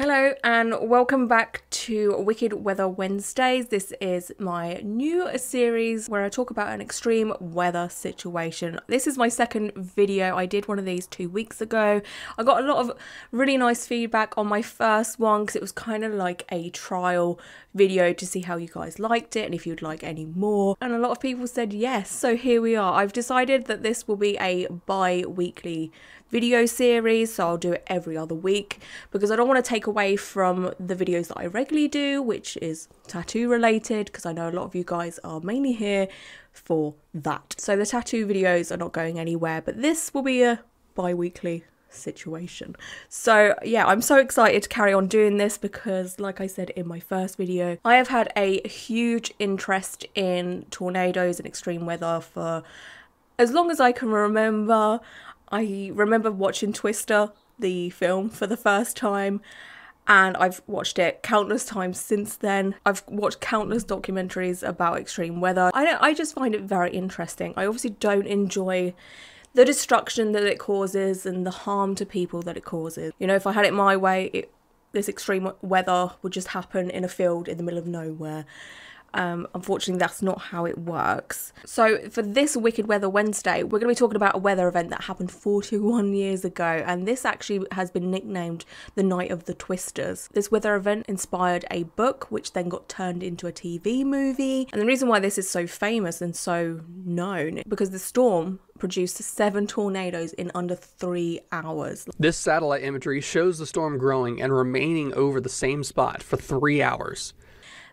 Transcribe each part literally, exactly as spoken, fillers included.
Hello and welcome back to Wicked Weather Wednesdays. This is my new series where I talk about an extreme weather situation. This is my second video. I did one of these two weeks ago. I got a lot of really nice feedback on my first one because it was kind of like a trial video to see how you guys liked it and if you'd like any more. And a lot of people said yes, so here we are. I've decided that this will be a bi-weekly video series, so I'll do it every other week because I don't want to take away from the videos that I regularly do, which is tattoo related, because I know a lot of you guys are mainly here for that. So the tattoo videos are not going anywhere, but this will be a bi-weekly situation. So yeah, I'm so excited to carry on doing this because, like I said in my first video, I have had a huge interest in tornadoes and extreme weather for as long as I can remember. I remember watching Twister, the film, for the first time, and I've watched it countless times since then. I've watched countless documentaries about extreme weather. I, don't, I just find it very interesting. I obviously don't enjoy the destruction that it causes and the harm to people that it causes. You know, if I had it my way, it, this extreme weather would just happen in a field in the middle of nowhere. Um, unfortunately, that's not how it works. So for this Wicked Weather Wednesday, we're going to be talking about a weather event that happened forty-one years ago, and this actually has been nicknamed the Night of the Twisters. This weather event inspired a book which then got turned into a T V movie, and the reason why this is so famous and so known because the storm produced seven tornadoes in under three hours. This satellite imagery shows the storm growing and remaining over the same spot for three hours.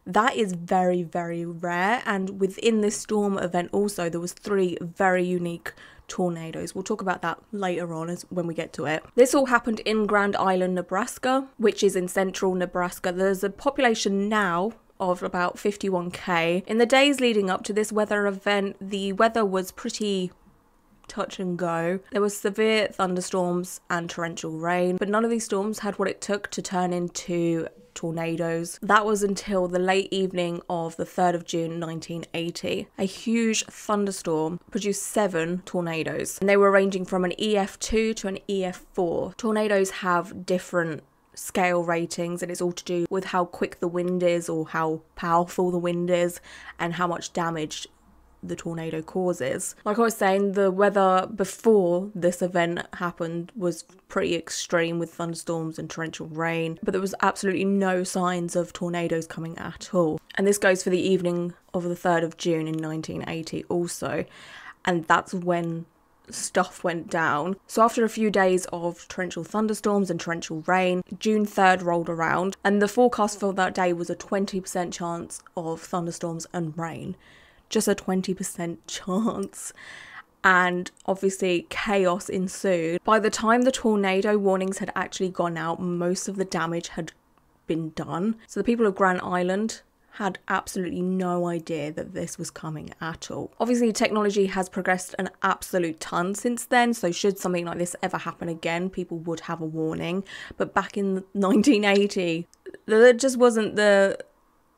That is very, very rare, and within this storm event also there was three very unique tornadoes. We'll talk about that later on as when we get to it. This all happened in Grand Island, Nebraska, which is in central Nebraska. There's a population now of about fifty-one K. In the days leading up to this weather event, the weather was pretty touch and go. There were severe thunderstorms and torrential rain, but none of these storms had what it took to turn into tornadoes. That was until the late evening of the third of June nineteen eighty. A huge thunderstorm produced seven tornadoes, and they were ranging from an E F two to an E F four. Tornadoes have different scale ratings, and it's all to do with how quick the wind is or how powerful the wind is and how much damage the tornado causes. Like I was saying, the weather before this event happened was pretty extreme with thunderstorms and torrential rain, but there was absolutely no signs of tornadoes coming at all. And this goes for the evening of the third of June in nineteen eighty also, and that's when stuff went down. So after a few days of torrential thunderstorms and torrential rain, June third rolled around, and the forecast for that day was a twenty percent chance of thunderstorms and rain. Just a twenty percent chance, and obviously chaos ensued. By the time the tornado warnings had actually gone out, most of the damage had been done. So the people of Grand Island had absolutely no idea that this was coming at all. Obviously, technology has progressed an absolute ton since then, so should something like this ever happen again, people would have a warning. But back in nineteen eighty, there just wasn't the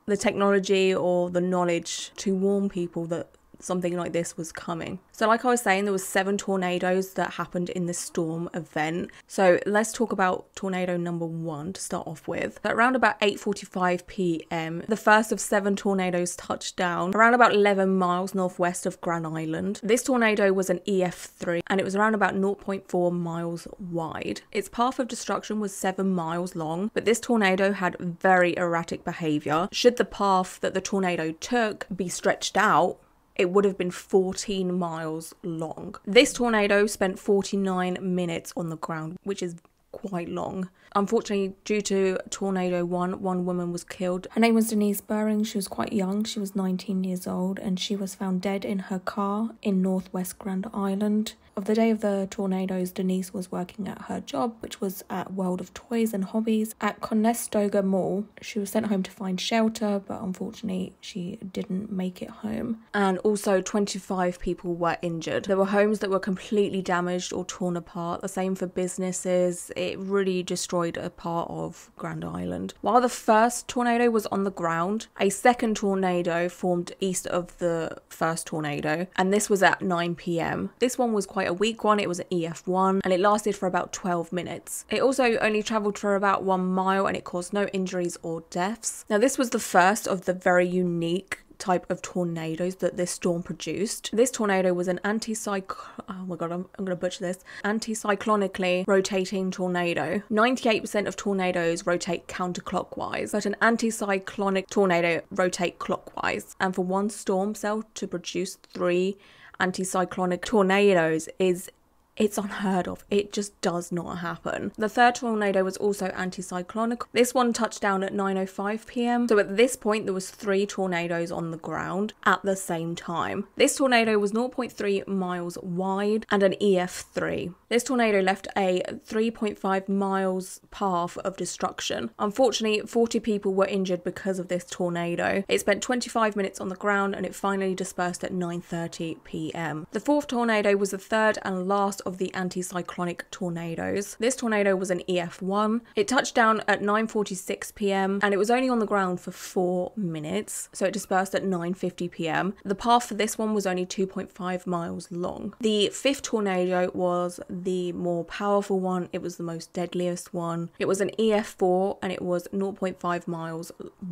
the technology or the knowledge to warn people that something like this was coming. So like I was saying, there was seven tornadoes that happened in this storm event. So let's talk about tornado number one to start off with. At around about eight forty-five p m, the first of seven tornadoes touched down around about eleven miles northwest of Grand Island. This tornado was an E F three, and it was around about zero point four miles wide. Its path of destruction was seven miles long, but this tornado had very erratic behavior. Should the path that the tornado took be stretched out, it would have been fourteen miles long. This tornado spent forty-nine minutes on the ground, which is quite long. Unfortunately, due to Tornado One, one woman was killed. Her name was Denise Bering. She was quite young. She was nineteen years old, and she was found dead in her car in northwest Grand Island. Of the day of the tornadoes, Denise was working at her job, which was at World of Toys and Hobbies at Conestoga Mall. She was sent home to find shelter, but unfortunately she didn't make it home. And also twenty-five people were injured. There were homes that were completely damaged or torn apart. The same for businesses. It really destroyed a part of Grand Island. While the first tornado was on the ground, a second tornado formed east of the first tornado, and this was at nine p m This one was quite a weak one, it was an E F one, and it lasted for about twelve minutes. It also only travelled for about one mile and it caused no injuries or deaths. Now this was the first of the very unique type of tornadoes that this storm produced. This tornado was an anticyclonic, oh my god, I'm, I'm gonna butcher this, anticyclonically rotating tornado. ninety-eight percent of tornadoes rotate counterclockwise, but an anticyclonic tornado rotates clockwise. And for one storm cell to produce three anticyclonic tornadoes is It's unheard of. It just does not happen. The third tornado was also anticyclonic. This one touched down at nine oh five p m So at this point, there was three tornadoes on the ground at the same time. This tornado was zero point three miles wide and an E F three. This tornado left a three point five miles path of destruction. Unfortunately, forty people were injured because of this tornado. It spent twenty-five minutes on the ground and it finally dispersed at nine thirty p m The fourth tornado was the third and last of of the anticyclonic tornadoes. This tornado was an E F one. It touched down at nine forty-six p m and it was only on the ground for four minutes, so it dispersed at nine fifty p m The path for this one was only two point five miles long. The fifth tornado was the more powerful one. It was the most deadliest one. It was an E F four and it was zero point five miles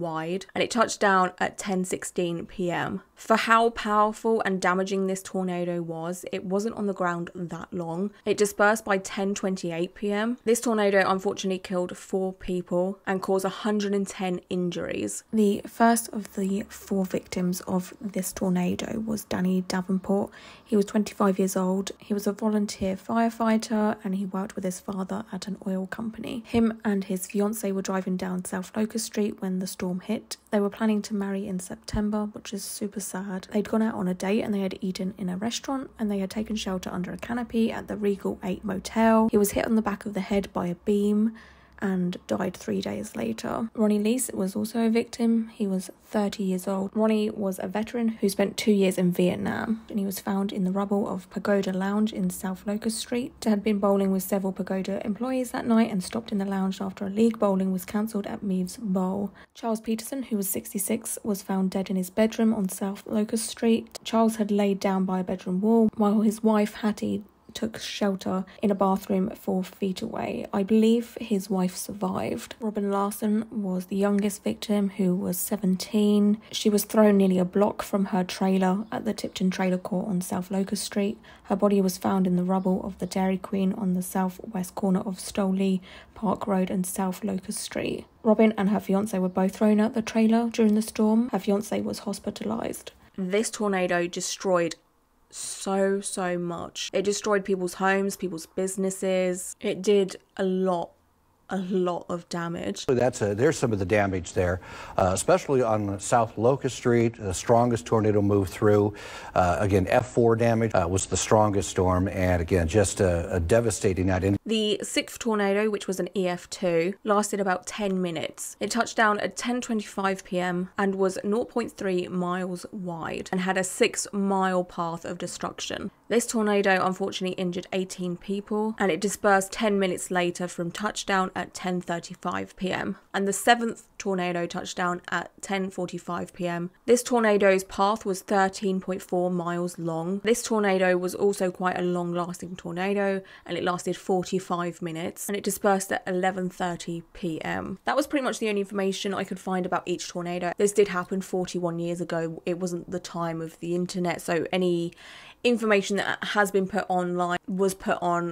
wide and it touched down at ten sixteen p m For how powerful and damaging this tornado was, it wasn't on the ground that long. It dispersed by ten twenty-eight p m This tornado unfortunately killed four people and caused one hundred ten injuries. The first of the four victims of this tornado was Danny Davenport. He was twenty-five years old. He was a volunteer firefighter and he worked with his father at an oil company. Him and his fiancée were driving down South Locust Street when the storm hit. They were planning to marry in September, which is super sad. They'd gone out on a date and they had eaten in a restaurant and they had taken shelter under a canopy at the Regal eight Motel. He was hit on the back of the head by a beam and died three days later. Ronnie Leece was also a victim. He was thirty years old. Ronnie was a veteran who spent two years in Vietnam and he was found in the rubble of Pagoda Lounge in South Locust Street. He had been bowling with several Pagoda employees that night and stopped in the lounge after a league bowling was cancelled at Meeves Bowl. Charles Peterson, who was sixty-six, was found dead in his bedroom on South Locust Street. Charles had laid down by a bedroom wall while his wife Hattie took shelter in a bathroom four feet away. I believe his wife survived. Robin Larson was the youngest victim, who was seventeen. She was thrown nearly a block from her trailer at the Tipton Trailer Court on South Locust Street. Her body was found in the rubble of the Dairy Queen on the southwest corner of Stoley Park Road and South Locust Street. Robin and her fiancé were both thrown out the trailer during the storm. Her fiancé was hospitalised. This tornado destroyed so so much. It destroyed people's homes, people's businesses. It did a lot a lot of damage. That's a, there's some of the damage there, uh, especially on South Locust Street. The strongest tornado moved through. Uh, again, F four damage uh, was the strongest storm, and again, just a, a devastating night. The sixth tornado, which was an E F two, lasted about ten minutes. It touched down at ten twenty-five p m and was zero point three miles wide and had a six mile path of destruction. This tornado unfortunately injured eighteen people, and it dispersed ten minutes later from touchdown at ten thirty-five p m And the seventh tornado touched down at ten forty-five p m This tornado's path was thirteen point four miles long. This tornado was also quite a long-lasting tornado, and it lasted forty-five minutes, and it dispersed at eleven thirty p m That was pretty much the only information I could find about each tornado. This did happen forty-one years ago. It wasn't the time of the internet, so any information that has been put online was put on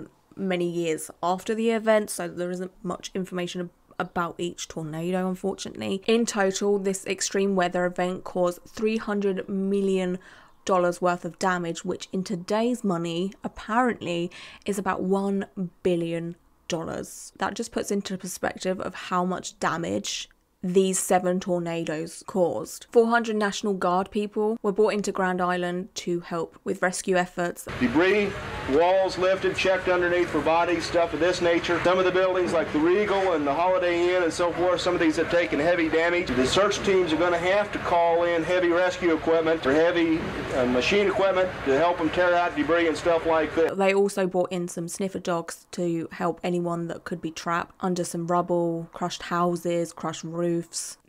many years after the event, so there isn't much information about each tornado, unfortunately. In total, this extreme weather event caused three hundred million dollars worth of damage, which in today's money apparently is about one billion dollars. That just puts into perspective of how much damage these seven tornadoes caused. four hundred National Guard people were brought into Grand Island to help with rescue efforts. Debris, walls lifted, checked underneath for bodies, stuff of this nature. Some of the buildings like the Regal and the Holiday Inn and so forth, some of these have taken heavy damage. The search teams are going to have to call in heavy rescue equipment or heavy uh, machine equipment to help them tear out debris and stuff like that. They also brought in some sniffer dogs to help anyone that could be trapped under some rubble, crushed houses, crushed roofs.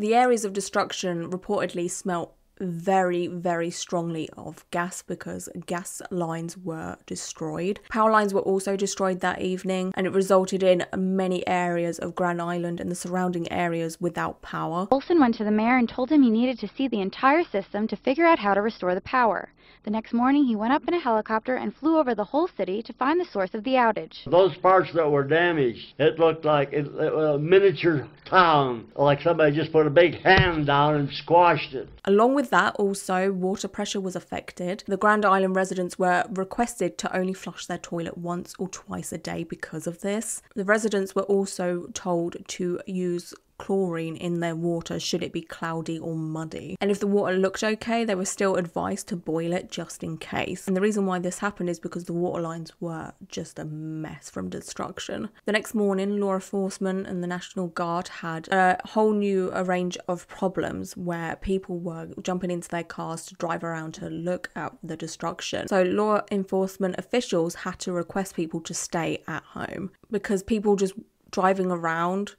The areas of destruction reportedly smelt very, very strongly of gas because gas lines were destroyed. Power lines were also destroyed that evening, and it resulted in many areas of Grand Island and the surrounding areas without power. Olson went to the mayor and told him he needed to see the entire system to figure out how to restore the power. The next morning he went up in a helicopter and flew over the whole city to find the source of the outage. Those parts that were damaged, it looked like it, it, a miniature town, like somebody just put a big hand down and squashed it. Along with that, also, water pressure was affected. The Grand Island residents were requested to only flush their toilet once or twice a day because of this. The residents were also told to use chlorine in their water should it be cloudy or muddy, and if the water looked okay they were still advised to boil it just in case. And the reason why this happened is because the water lines were just a mess from destruction. The next morning law enforcement and the National Guard had a whole new range of problems where people were jumping into their cars to drive around to look at the destruction, so law enforcement officials had to request people to stay at home because people just driving around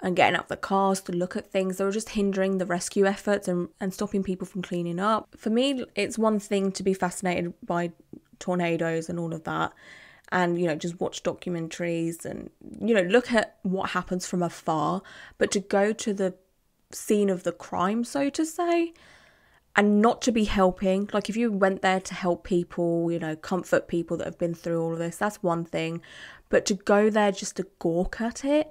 and getting out of the cars to look at things, they were just hindering the rescue efforts and, and stopping people from cleaning up. For me, it's one thing to be fascinated by tornadoes and all of that, and, you know, just watch documentaries and, you know, look at what happens from afar, but to go to the scene of the crime, so to say, and not to be helping. Like, if you went there to help people, you know, comfort people that have been through all of this, that's one thing, but to go there just to gawk at it,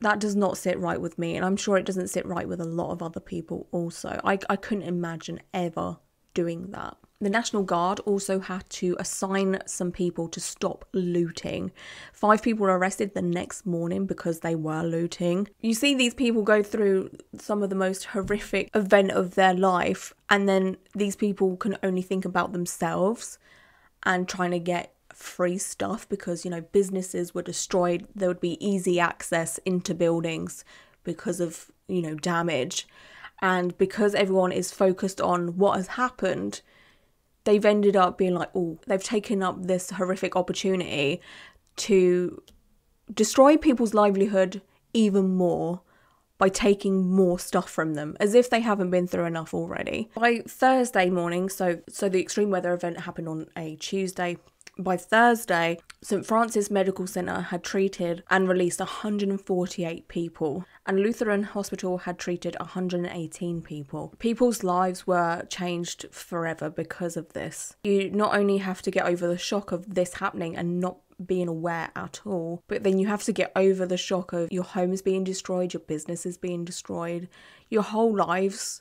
that does not sit right with me, and I'm sure it doesn't sit right with a lot of other people also. I, I couldn't imagine ever doing that. The National Guard also had to assign some people to stop looting. Five people were arrested the next morning because they were looting. You see these people go through some of the most horrific event of their life, and then these people can only think about themselves and trying to get free stuff because, you know, businesses were destroyed. There would be easy access into buildings because of, you know, damage. And because everyone is focused on what has happened, they've ended up being like, oh, they've taken up this horrific opportunity to destroy people's livelihood even more by taking more stuff from them, as if they haven't been through enough already. By Thursday morning, so so the extreme weather event happened on a Tuesday. By Thursday, Saint Francis Medical Center had treated and released one hundred forty-eight people, and Lutheran Hospital had treated one hundred eighteen people. People's lives were changed forever because of this. You not only have to get over the shock of this happening and not being aware at all, but then you have to get over the shock of your homes being destroyed, your businesses being destroyed, your whole lives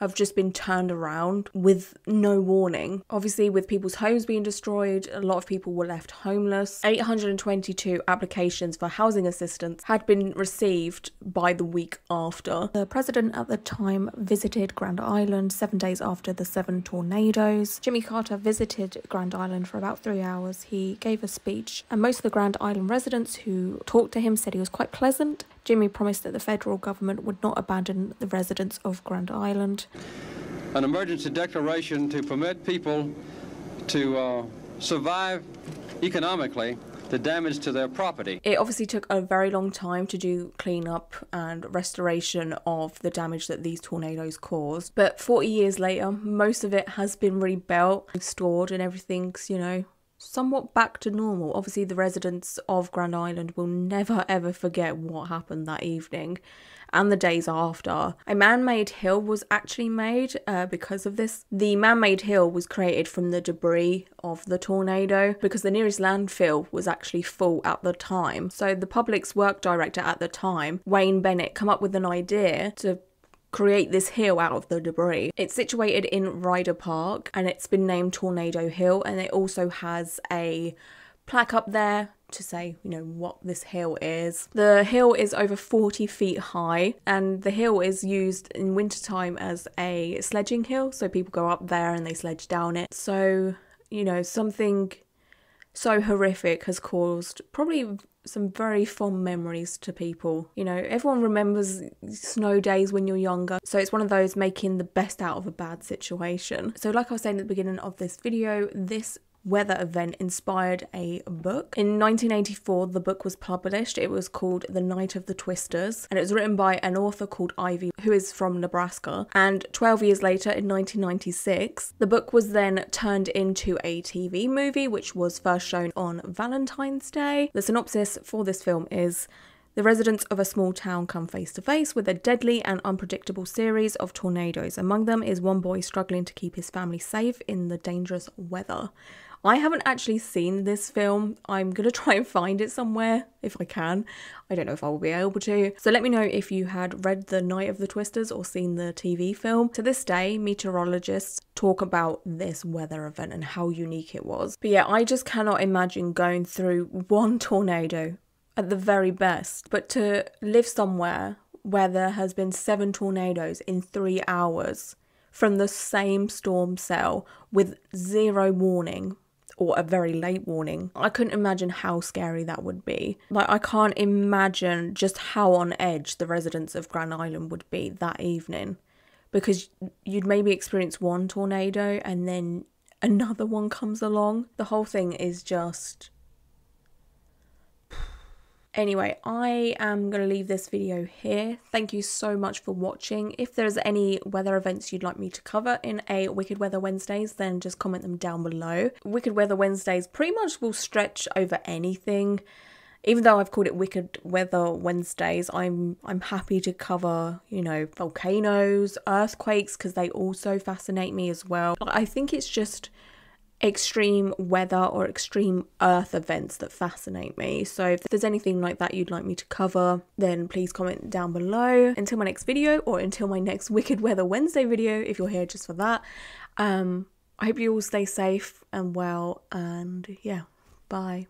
have just been turned around with no warning. Obviously, with people's homes being destroyed, a lot of people were left homeless. eight hundred twenty-two applications for housing assistance had been received by the week after. The president at the time visited Grand Island seven days after the seven tornadoes. Jimmy Carter visited Grand Island for about three hours. He gave a speech, and most of the Grand Island residents who talked to him said he was quite pleasant. Jimmy promised that the federal government would not abandon the residents of Grand Island. An emergency declaration to permit people to uh, survive economically the damage to their property. It obviously took a very long time to do cleanup and restoration of the damage that these tornadoes caused, but forty years later, most of it has been rebuilt, restored, and everything's, you know, somewhat back to normal. Obviously, the residents of Grand Island will never ever forget what happened that evening and the days after. A man-made hill was actually made uh, because of this. The man-made hill was created from the debris of the tornado because the nearest landfill was actually full at the time. So the public's work director at the time, Wayne Bennett, came up with an idea to create this hill out of the debris. It's situated in Ryder Park and it's been named Tornado Hill, and it also has a plaque up there to say, you know, what this hill is. The hill is over forty feet high, and the hill is used in wintertime as a sledging hill, so people go up there and they sledge down it. So, you know, something so horrific has caused probably some very fond memories to people. You know, everyone remembers snow days when you're younger, so it's one of those making the best out of a bad situation. So like I was saying at the beginning of this video, this weather event inspired a book. In nineteen eighty-four, the book was published. It was called The Night of the Twisters, and it was written by an author called Ivy, who is from Nebraska. And twelve years later, in nineteen ninety-six, the book was then turned into a T V movie, which was first shown on Valentine's Day. The synopsis for this film is: the residents of a small town come face to face with a deadly and unpredictable series of tornadoes. Among them is one boy struggling to keep his family safe in the dangerous weather. I haven't actually seen this film. I'm going to try and find it somewhere if I can. I don't know if I will be able to. So let me know if you had read The Night of the Twisters or seen the T V film. To this day, meteorologists talk about this weather event and how unique it was. But yeah, I just cannot imagine going through one tornado at the very best, but to live somewhere where there has been seven tornadoes in three hours from the same storm cell with zero warning or a very late warning, I couldn't imagine how scary that would be. Like, I can't imagine just how on edge the residents of Grand Island would be that evening, because you'd maybe experience one tornado and then another one comes along. The whole thing is just... Anyway, I am going to leave this video here. Thank you so much for watching. If there's any weather events you'd like me to cover in a Wicked Weather Wednesdays, then just comment them down below. Wicked Weather Wednesdays pretty much will stretch over anything. Even though I've called it Wicked Weather Wednesdays, I'm I'm happy to cover, you know, volcanoes, earthquakes, because they also fascinate me as well. I think it's just extreme weather or extreme earth events that fascinate me. So if there's anything like that you'd like me to cover, then please comment down below. Until my next video, or until my next Wicked Weather Wednesday video, if you're here just for that, um I hope you all stay safe and well, and yeah, bye.